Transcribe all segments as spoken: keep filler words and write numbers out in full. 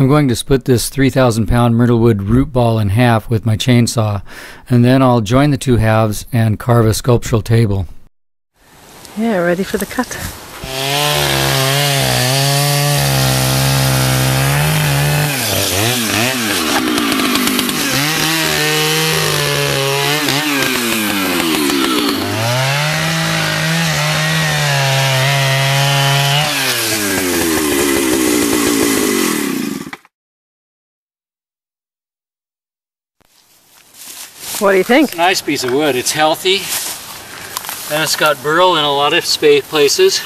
I'm going to split this three thousand pound myrtlewood root ball in half with my chainsaw, and then I'll join the two halves and carve a sculptural table. Yeah, ready for the cut. What do you think? It's a nice piece of wood. It's healthy, and it's got burl in a lot of space places.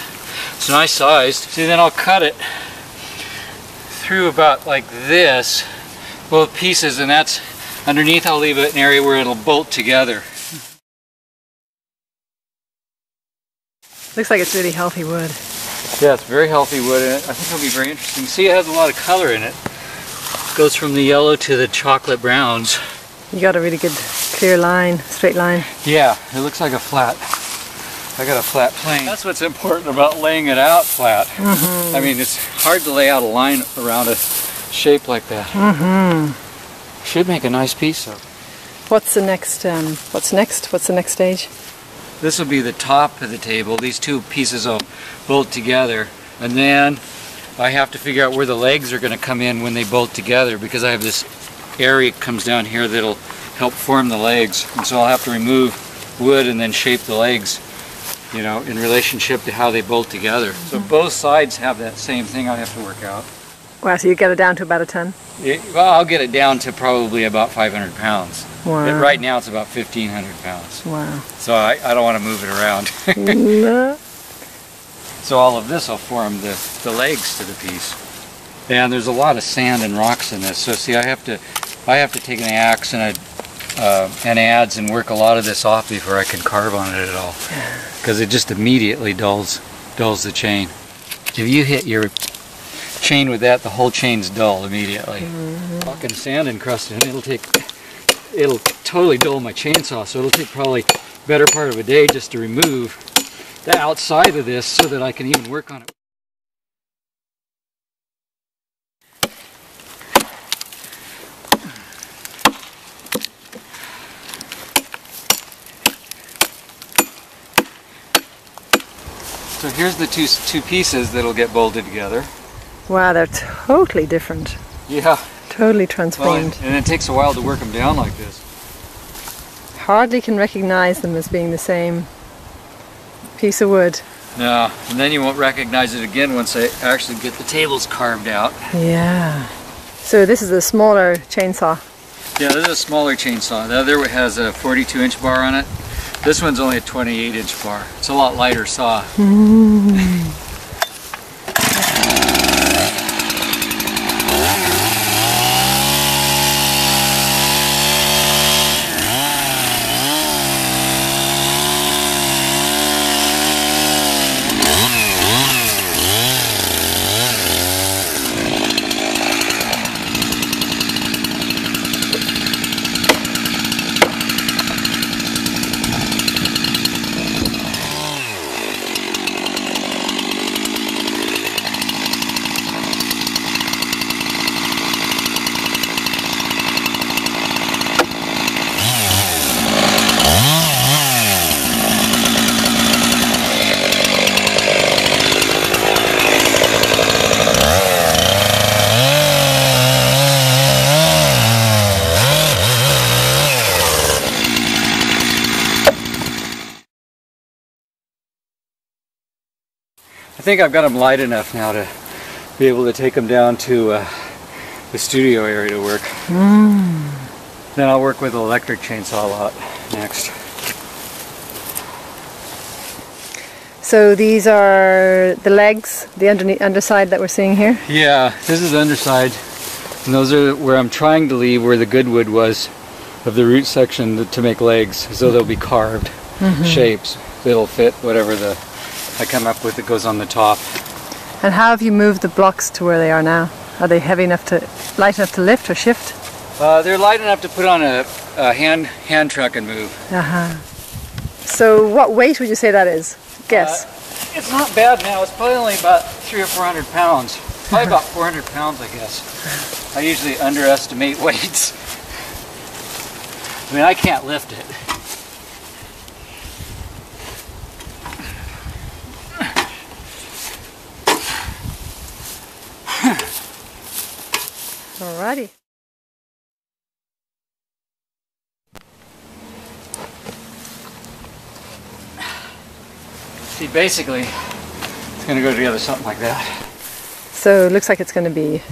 It's nice sized. See, then I'll cut it through about like this, both pieces, and that's underneath. I'll leave an area where it'll bolt together. Looks like it's really healthy wood. Yeah, it's very healthy wood, and I think it'll be very interesting. See, it has a lot of color in it. It goes from the yellow to the chocolate browns. You got a really good clear line, straight line. Yeah, it looks like a flat. I got a flat plane. That's what's important about laying it out flat. Mm-hmm. I mean, it's hard to lay out a line around a shape like that. Mm-hmm. Should make a nice piece though. What's the next? Um, what's next? What's the next stage? This will be the top of the table. These two pieces will bolt together, and then I have to figure out where the legs are going to come in when they bolt together, because I have this area comes down here that'll help form the legs, and so I'll have to remove wood and then shape the legs, you know, in relationship to how they bolt together. Mm-hmm. So both sides have that same thing I have to work out. Wow, so you get it down to about a ton? It, well, I'll get it down to probably about five hundred pounds. Wow. But right now it's about fifteen hundred pounds. Wow. So I, I don't want to move it around. No. So all of this will form the, the legs to the piece. And there's a lot of sand and rocks in this, so see, I have to I have to take an axe and a, uh, an adze and work a lot of this off before I can carve on it at all, because it just immediately dulls dulls the chain. If you hit your chain with that, the whole chain's dull immediately. Mm-hmm. Rock and sand encrusted, and it'll take it'll totally dull my chainsaw. So it'll take probably better part of a day just to remove the outside of this so that I can even work on it. So here's the two two pieces that'll get bolted together. Wow, they're totally different. Yeah. Totally transformed. Well, and, and it takes a while to work them down like this. Hardly can recognize them as being the same piece of wood. No, and then you won't recognize it again once I actually get the tables carved out. Yeah. So this is a smaller chainsaw. Yeah, this is a smaller chainsaw. The other has a forty-two inch bar on it. This one's only a twenty-eight inch bar. It's a lot lighter saw. Mm. I think I've got them light enough now to be able to take them down to uh, the studio area to work. Mm. Then I'll work with an electric chainsaw a lot next. So these are the legs, the underneath, underside that we're seeing here? Yeah, this is the underside. And those are where I'm trying to leave where the good wood was of the root section to make legs. So they'll be carved mm-hmm. shapes that'll fit whatever the I come up with it goes on the top. And how have you moved the blocks to where they are now? Are they heavy enough to, light enough to lift or shift? Uh, they're light enough to put on a, a hand hand truck and move. Uh-huh. So what weight would you say that is? Guess. Uh, it's not bad now. It's probably only about three or four hundred pounds. Probably about four hundred pounds, I guess. I usually underestimate weights. I mean, I can't lift it. Alrighty. See, basically, it's going to go together something like that. So it looks like it's going to be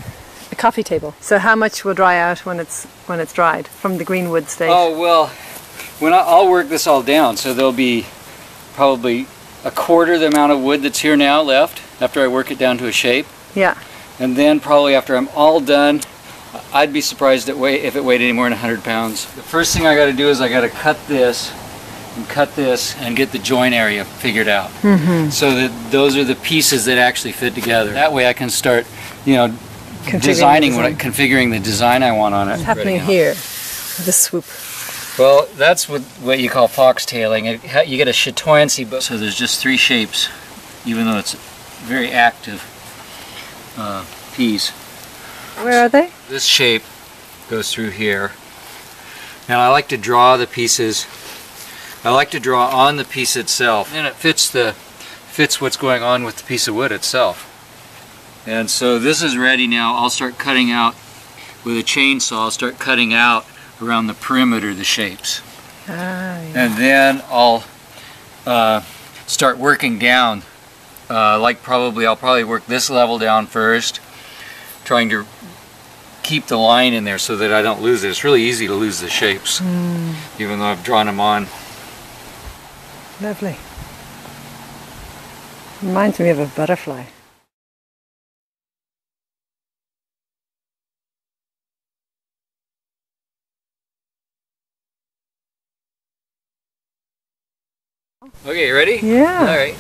a coffee table. So how much will dry out when it's when it's dried from the greenwood stage? Oh well, when I, I'll work this all down, so there'll be probably a quarter the amount of wood that's here now left after I work it down to a shape. Yeah. And then probably after I'm all done, I'd be surprised at weigh, if it weighed any more than one hundred pounds. The first thing I got to do is I got to cut this and cut this and get the join area figured out. Mm-hmm. So that those are the pieces that actually fit together. That way I can start, you know, configuring designing, what I, configuring the design I want on it. What's happening right here? The swoop. Well, that's what, what you call foxtailing. It, you get a chatoyancy, but so there's just three shapes, even though it's very active. Uh, peas. Where are they? This shape goes through here. Now I like to draw the pieces. I like to draw on the piece itself, and it fits the fits what's going on with the piece of wood itself. And so this is ready now. I'll start cutting out with a chainsaw. I'll start cutting out around the perimeter of the shapes. Ah, yeah. And then I'll uh, start working down. Uh, like probably, I'll probably work this level down first, trying to keep the line in there so that I don't lose it. It's really easy to lose the shapes, mm. even though I've drawn them on. Lovely. Reminds me of a butterfly. Okay, you ready? Yeah. All right.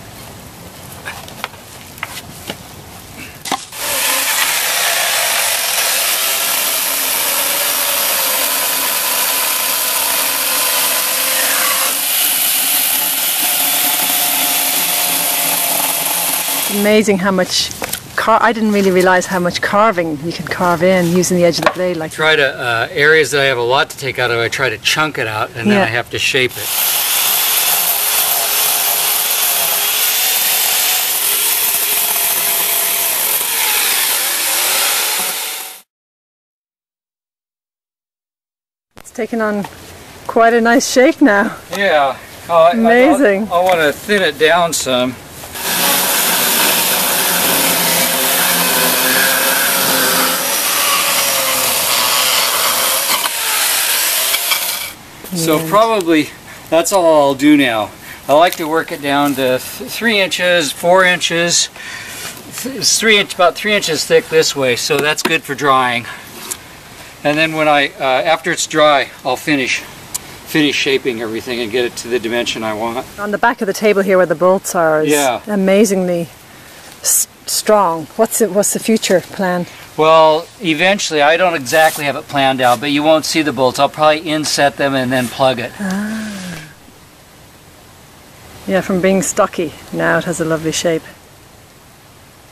Amazing how much car I didn't really realize how much carving you can carve in using the edge of the blade. Like try to uh, areas that I have a lot to take out of, I try to chunk it out, and yeah. then I have to shape it. It's taken on quite a nice shape now. Yeah, uh, amazing. I, I, I want to thin it down some. So probably that's all I'll do now. I like to work it down to three inches, four inches, th three inch, about three inches thick this way. So that's good for drying. And then when I, uh, after it's dry, I'll finish, finish shaping everything and get it to the dimension I want. On the back of the table here, where the bolts are, is yeah. amazingly s strong. What's it? What's the future plan? Well, eventually, I don't exactly have it planned out, but you won't see the bolts. I'll probably inset them and then plug it. Ah. Yeah, from being stocky, now it has a lovely shape.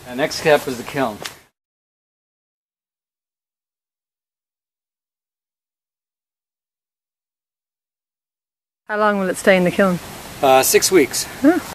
The next step is the kiln. How long will it stay in the kiln? Uh, six weeks. Huh.